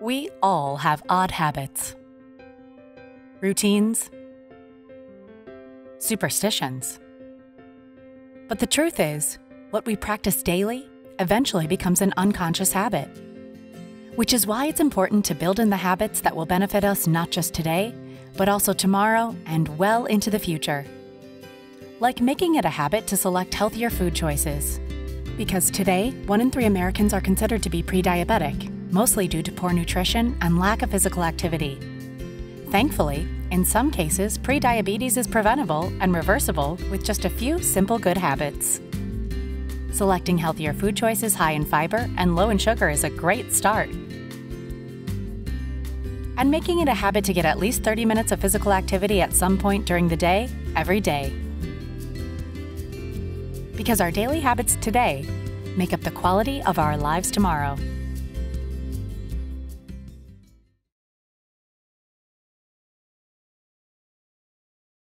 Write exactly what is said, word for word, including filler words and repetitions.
We all have odd habits, routines, superstitions. But the truth is, what we practice daily eventually becomes an unconscious habit, which is why it's important to build in the habits that will benefit us not just today, but also tomorrow and well into the future. Like making it a habit to select healthier food choices. Because today, one in three Americans are considered to be pre-diabetic, mostly due to poor nutrition and lack of physical activity. Thankfully, in some cases, prediabetes is preventable and reversible with just a few simple good habits. Selecting healthier food choices high in fiber and low in sugar is a great start. And making it a habit to get at least thirty minutes of physical activity at some point during the day, every day. Because our daily habits today make up the quality of our lives tomorrow.